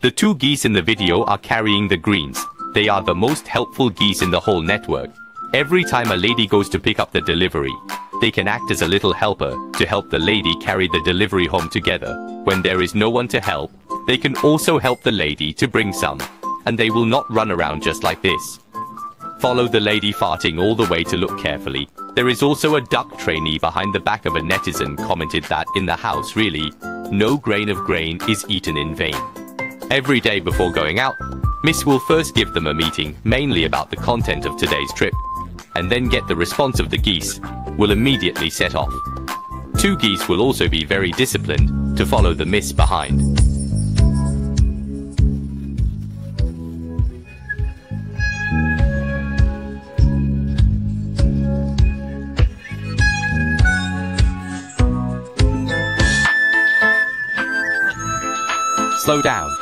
The two geese in the video are carrying the greens. They are the most helpful geese in the whole network. Every time a lady goes to pick up the delivery, they can act as a little helper to help the lady carry the delivery home together. When there is no one to help, they can also help the lady to bring some, and they will not run around just like this. Follow the lady farting all the way to look carefully. There is also a duck trainee behind the back of a netizen commented that in the house really, no grain of grain is eaten in vain. Every day before going out, Miss will first give them a meeting mainly about the content of today's trip, and then get the response of the geese, will immediately set off. Two geese will also be very disciplined to follow the Miss behind. Slow down.